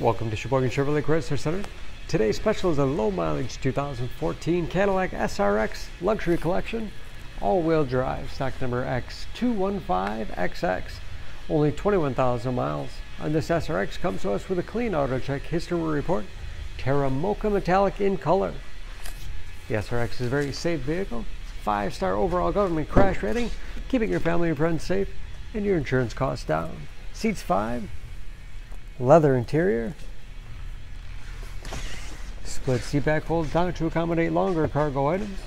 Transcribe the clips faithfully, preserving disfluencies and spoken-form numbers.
Welcome to Sheboygan Chevrolet Chrysler Center. Today's special is a low mileage two thousand fourteen Cadillac S R X Luxury Collection, all-wheel drive, stock number X two one five X X. Only twenty-one thousand miles. And this S R X comes to us with a clean auto check history report, Terra Mocha Metallic in color. The S R X is a very safe vehicle, five star overall government crash rating, keeping your family and friends safe and your insurance costs down. Seats five. Leather interior, split seat back folds down to accommodate longer cargo items,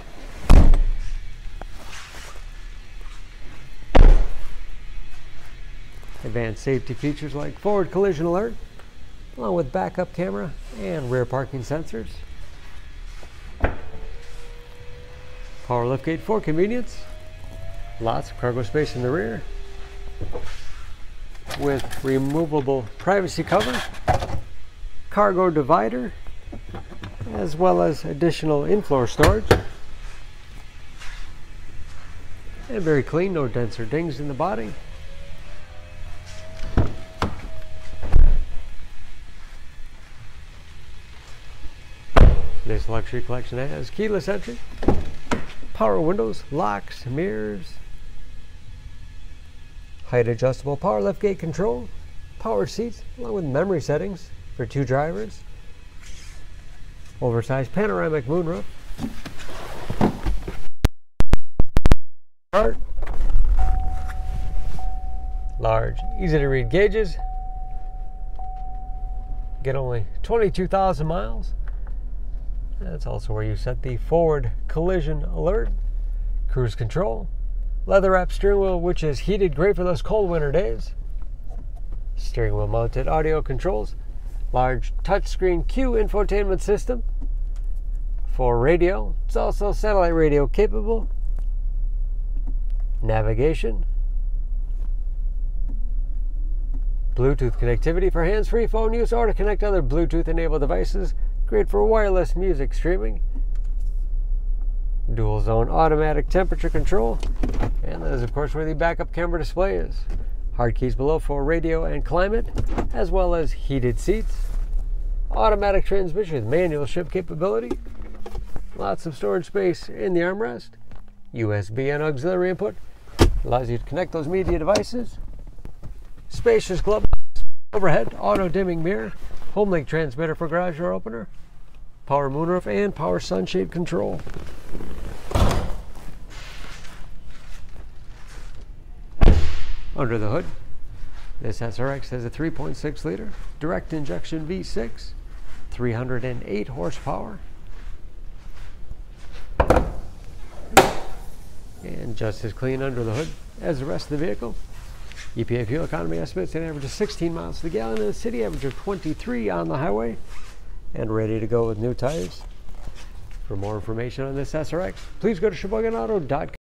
advanced safety features like forward collision alert, along with backup camera and rear parking sensors, power liftgate for convenience, lots of cargo space in the rear, with removable privacy cover, cargo divider, as well as additional in-floor storage, and very clean, no dents or dings in the body. This luxury collection has keyless entry, power windows, locks, mirrors, height adjustable power liftgate control, power seats, along with memory settings for two drivers, oversized panoramic moonroof, large, easy to read gauges, get only twenty-two thousand miles. That's also where you set the forward collision alert, cruise control, leather wrapped steering wheel, which is heated, great for those cold winter days. Steering wheel mounted audio controls, large touchscreen C U E infotainment system for radio. It's also satellite radio capable. Navigation, Bluetooth connectivity for hands-free phone use or to connect other Bluetooth-enabled devices. Great for wireless music streaming. Dual zone automatic temperature control, and that is of course where the backup camera display is. Hard keys below for radio and climate, as well as heated seats, automatic transmission with manual shift capability, lots of storage space in the armrest, U S B and auxiliary input, allows you to connect those media devices, spacious glove overhead, auto dimming mirror, home link transmitter for garage door opener, power moonroof and power sunshade control. Under the hood, this S R X has a three point six liter direct injection V six, three hundred eight horsepower. And just as clean under the hood as the rest of the vehicle. E P A fuel economy estimates an average of sixteen miles to the gallon in the city, average of twenty-three on the highway, and ready to go with new tires. For more information on this S R X, please go to Sheboygan Auto dot com.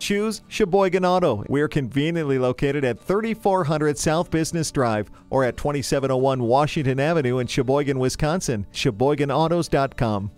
Choose Sheboygan Auto. We're conveniently located at thirty-four hundred South Business Drive or at twenty-seven oh one Washington Avenue in Sheboygan, Wisconsin. Sheboygan Autos dot com.